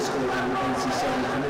school in NC7.